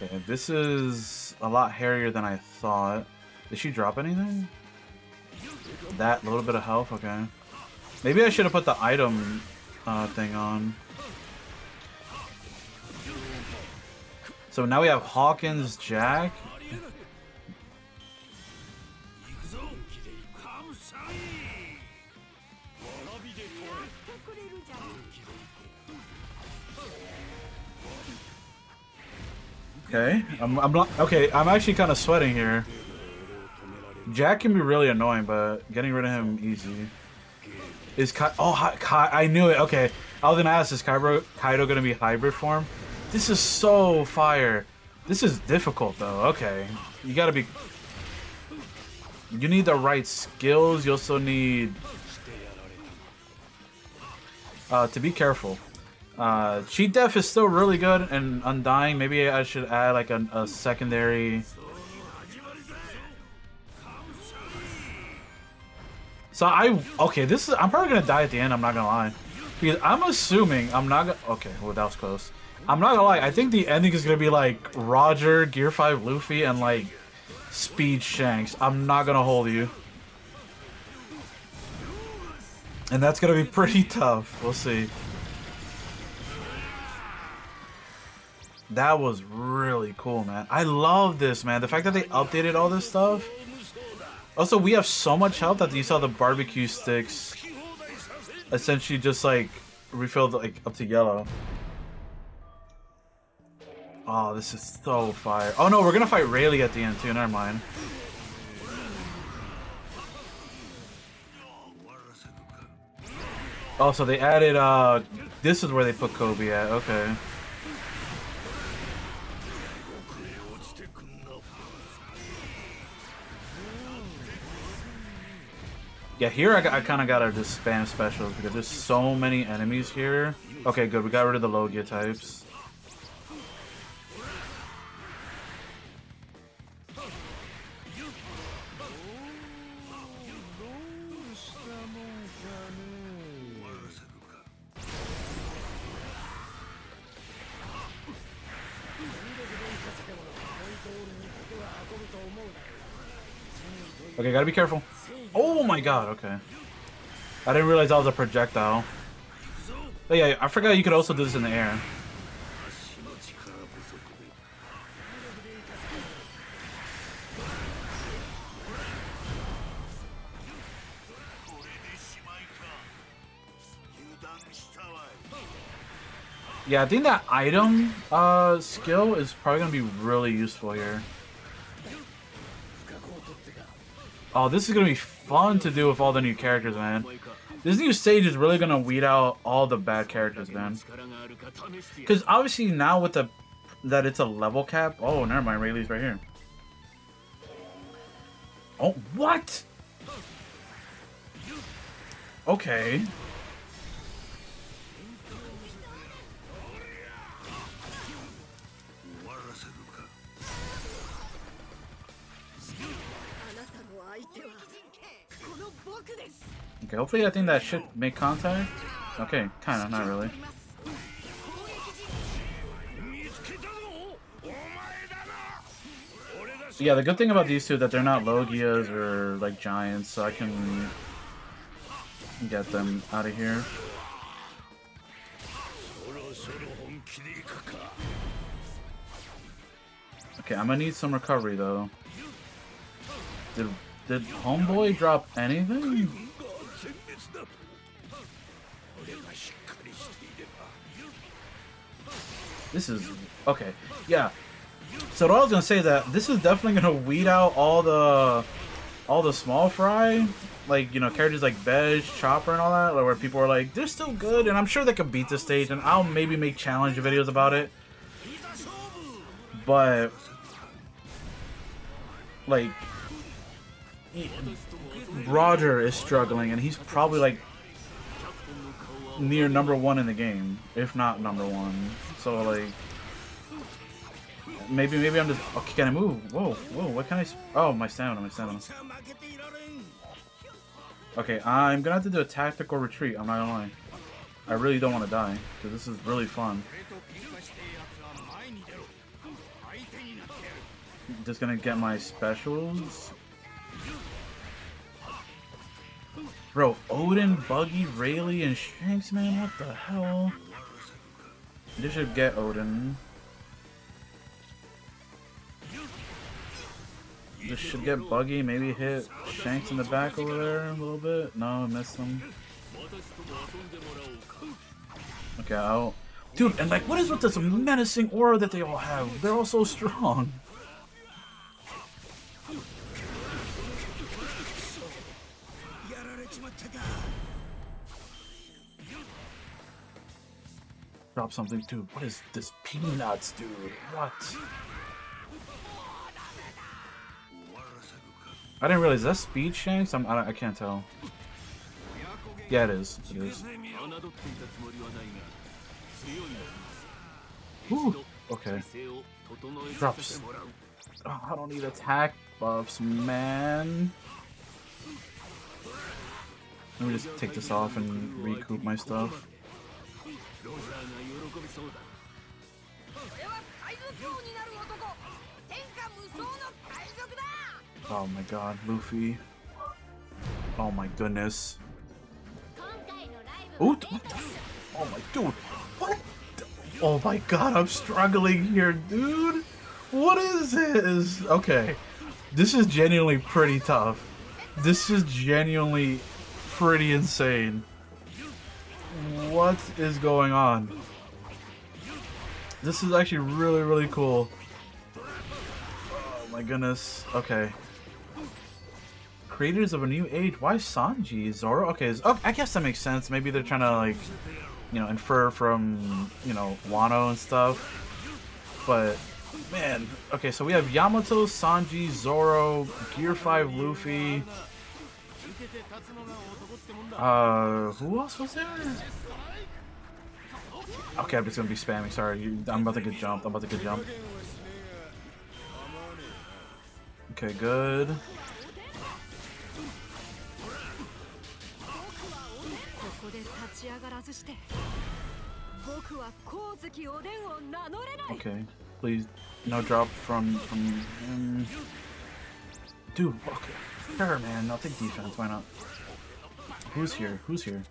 Okay. This is a lot hairier than I thought. Did she drop anything? That little bit of health, okay. Maybe I should have put the item uh, thing on. So now we have Hawkins, Jack. Okay, I'm, I'm not. Okay, I'm actually kind of sweating here. Jack can be really annoying, but getting rid of him easy. Is Kai oh hi Kai I knew it. Okay, I was gonna ask, is Kaido Kaido gonna be hybrid form? This is so fire. This is difficult though. Okay, you gotta be. You need the right skills. You also need uh, to be careful. Uh, cheat death is still really good, and undying. Maybe I should add like a, a secondary. So I okay. This is I'm probably gonna die at the end. I'm not gonna lie, because I'm assuming I'm not gonna. Okay, well that was close. I'm not gonna lie, I think the ending is gonna be like Roger, Gear five Luffy, and like Speed Shanks. I'm not gonna hold you. And that's gonna be pretty tough. We'll see. That was really cool, man. I love this, man. The fact that they updated all this stuff. Also, we have so much health that you saw the barbecue sticks essentially just like refilled like up to yellow. Oh, this is so fire. Oh no, we're gonna fight Rayleigh at the end too, never mind. Oh, so they added, uh, this is where they put Koby at, okay. Yeah, here I, I kind of gotta just spam specials because there's so many enemies here. Okay, good, we got rid of the low gear types. Okay, gotta be careful. Oh my god, okay. I didn't realize that was a projectile. But yeah, I forgot you could also do this in the air. Yeah, I think that item uh, skill is probably gonna be really useful here. Oh, this is gonna be fun to do with all the new characters, man. This new stage is really gonna weed out all the bad characters, man. Because obviously now with the that it's a level cap. Oh, never mind, Rayleigh's right here. Oh, what? Okay. Okay, hopefully I think that should make contact. Okay, kind of, not really. So yeah, the good thing about these two is that they're not Logias or like giants, so I can get them out of here. Okay, I'm gonna need some recovery though. Did, did homeboy drop anything? This is okay. Yeah. So what I was gonna say that this is definitely gonna weed out all the all the small fry, like you know characters like Veg, Chopper, and all that, like, where people are like they're still good, and I'm sure they could beat the stage, and I'll maybe make challenge videos about it. But like Roger is struggling, and he's probably like near number one in the game, if not number one. So like, maybe maybe I'm just. Okay, can I move? Whoa, whoa! What can I? Oh, my stamina, my stamina. Okay, I'm gonna have to do a tactical retreat. I'm not gonna lie. I really don't want to die because this is really fun. I'm just gonna get my specials. Bro, Odin, Buggy, Rayleigh, and Shanks, man, what the hell? This should get Odin. This should get Buggy, maybe hit Shanks in the back over there a little bit. No, I missed him. Okay, I'll... Dude, and like, what is with this menacing aura that they all have? They're all so strong. Drop something, dude. What is this? Peanuts, dude. What? I didn't realize that's speed, Shanks. I'm, I, I can't tell. Yeah, it is. It is. Whew. Okay. Drops. Oh, I don't need attack buffs, man. Let me just take this off and recoup my stuff. Oh my god, Luffy. Oh my goodness. Ooh, what the f- oh my dude. What? Oh my god, I'm struggling here, dude. What is this? Okay. This is genuinely pretty tough. This is genuinely pretty insane. What is going on? This is actually really, really cool. Oh my goodness. Okay. Creators of a new age. Why Sanji? Zoro? Okay. Oh, I guess that makes sense. Maybe they're trying to, like, you know, infer from, you know, Wano and stuff. But, man. Okay, so we have Yamato, Sanji, Zoro, Gear five Luffy. Uh, who else was there? Okay, I'm just gonna be spamming. Sorry, you, I'm about to get jumped. I'm about to get jumped. Okay, good. Okay, please, no drop from from him. Dude, okay. Sure, man. I'll take defense. Why not? Who's here? Who's here?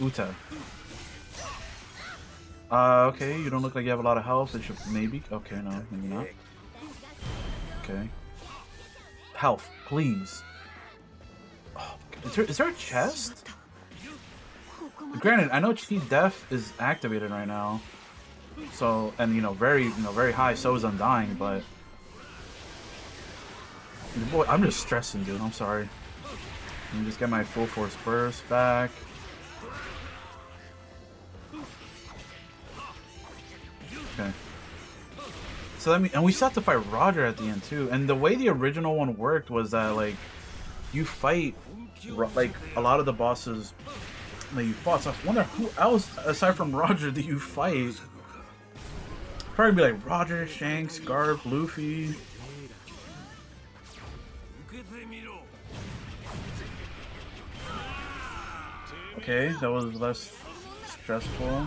Uta. Uh, okay. You don't look like you have a lot of health. It should maybe. Okay, no, maybe not. Okay. Health, please. Oh, is there is there a chest? Granted, I know Chi Def is activated right now, so and you know very you know very high. So is Undying, but boy, I'm just stressing, dude. I'm sorry. Let me just get my full force burst back. Okay. So that means, and we still have to fight Roger at the end too. And the way the original one worked was that like, you fight like a lot of the bosses that you fought. So I wonder who else aside from Roger do you fight? Probably be like Roger, Shanks, Garp, Luffy. Okay, that was less stressful.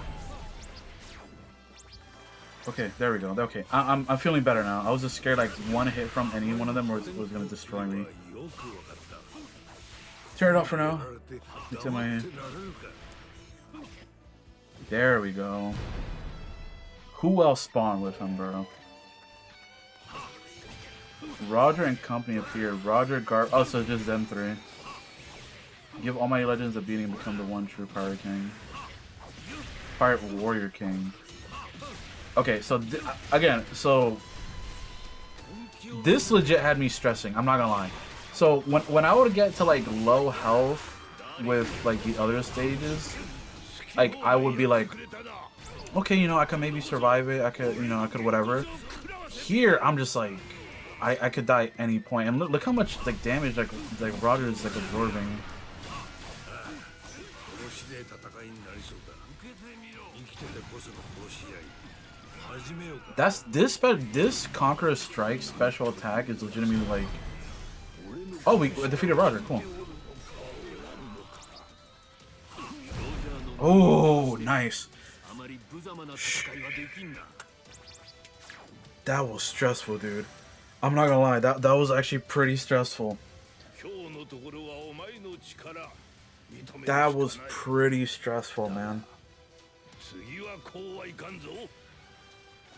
Okay, there we go. Okay, I I'm, I'm feeling better now. I was just scared like one hit from any one of them was, was going to destroy me. Turn it off for now. Until my... There we go. Who else spawned with him, bro? Roger and company appeared. Roger, Garp... Oh, so just them three. Give all my legends a beating and become the one true Pirate King. Pirate Warrior King. Okay, so th again, so this legit had me stressing. I'm not gonna lie. So when when I would get to like low health with like the other stages, like I would be like, okay, you know, I could maybe survive it. I could, you know, I could whatever. Here, I'm just like, I I could die at any point. And look, look how much like damage like like Roger is like absorbing. That's this this Conqueror Strike special attack is legitimately like. Oh, we defeated Roger. Cool. Oh, nice. That was stressful, dude. I'm not gonna lie. That that was actually pretty stressful. That was pretty stressful, man.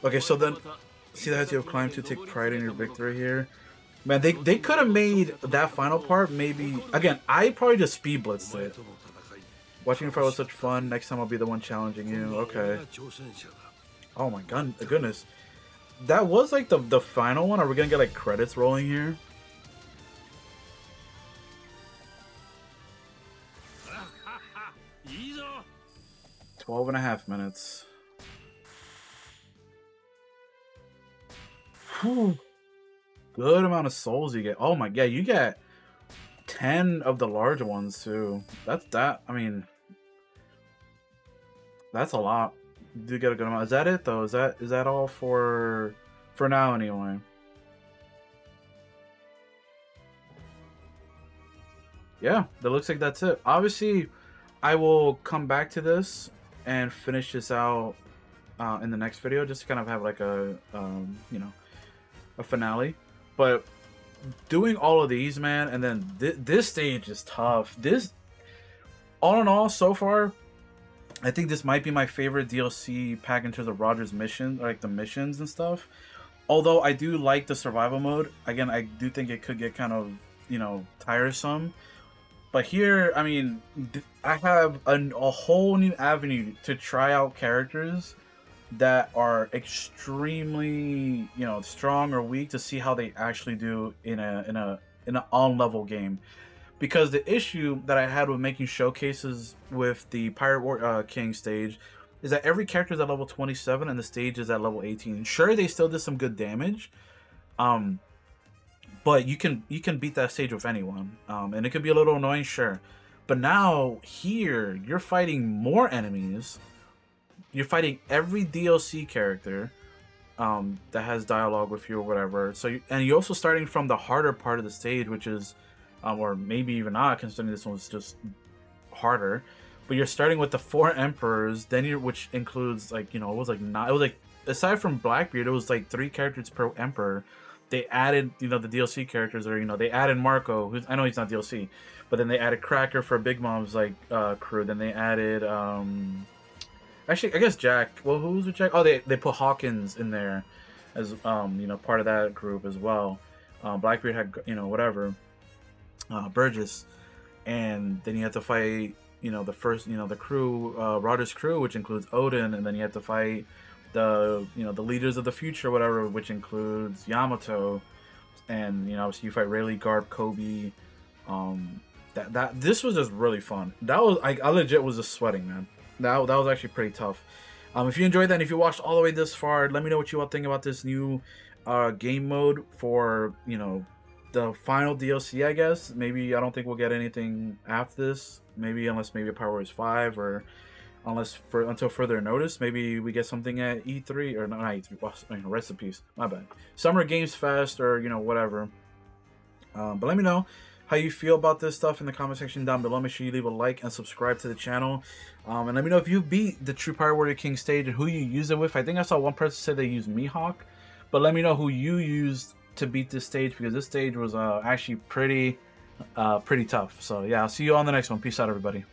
Okay, so then, see that you have climbed to take pride in your victory here. Man, they, they could have made that final part maybe... Again, I probably just speed blitzed it. Watching you fight was such fun. Next time I'll be the one challenging you. Okay. Oh my god, goodness. That was like the, the final one. Are we gonna get like credits rolling here? twelve and a half minutes. Whew. Good amount of souls you get. Oh my god, you get ten of the large ones too. That's that. I mean, that's a lot. You do get a good amount. Is that it though? Is that is that all for for now anyway? Yeah, that looks like that's it. Obviously, I will come back to this and finish this out uh, in the next video, just to kind of have like a um, you know, a finale. But doing all of these, man, and then th this stage is tough. This, all in all, so far, I think this might be my favorite D L C pack into the Roger's mission, like the missions and stuff. Although I do like the survival mode. Again, I do think it could get kind of, you know, tiresome. But here, I mean, I have an, a whole new avenue to try out characters that are extremely, you know, strong or weak, to see how they actually do in a in a in an on-level game. Because the issue that I had with making showcases with the Pirate War uh, King stage is that every character is at level twenty-seven and the stage is at level eighteen. Sure, they still did some good damage, um, but you can you can beat that stage with anyone, um, and it could be a little annoying, sure. But now here, you're fighting more enemies. You're fighting every D L C character um, that has dialogue with you or whatever. So, you, and you're also starting from the harder part of the stage, which is, um, or maybe even not, considering this one's just harder. But you're starting with the four emperors, then you, which includes like, you know, it was like not, it was like aside from Blackbeard, it was like three characters per emperor. They added, you know, the D L C characters, or you know, they added Marco, who's, I know he's not D L C, but then they added Cracker for Big Mom's like uh, crew. Then they added. Um, Actually, I guess Jack. Well, who's with Jack? Oh, they they put Hawkins in there, as um you know, part of that group as well. Uh, Blackbeard had, you know, whatever, uh, Burgess, and then you have to fight, you know, the first, you know, the crew, uh, Roger's crew, which includes Odin, and then you have to fight the, you know, the leaders of the future, whatever, which includes Yamato, and you know, obviously you fight Rayleigh, Garp, Koby. Um, that that this was just really fun. That was I, I legit was just sweating, man. That, that was actually pretty tough. Um, if you enjoyed that, and if you watched all the way this far, let me know what you all think about this new uh, game mode for, you know, the final D L C, I guess. Maybe, I don't think we'll get anything after this. Maybe, unless maybe Pirate Warriors five, or unless, for until further notice, maybe we get something at E three, or not E three, rest in peace, my bad. Summer Games Fest, or, you know, whatever. Um, but let me know how you feel about this stuff in the comment section down below. Make sure you leave a like and subscribe to the channel. Um, and let me know if you beat the True Pirate Warrior King stage and who you used it with. I think I saw one person say they used Mihawk, but let me know who you used to beat this stage, because this stage was uh, actually pretty, uh, pretty tough. So yeah, I'll see you on the next one. Peace out, everybody.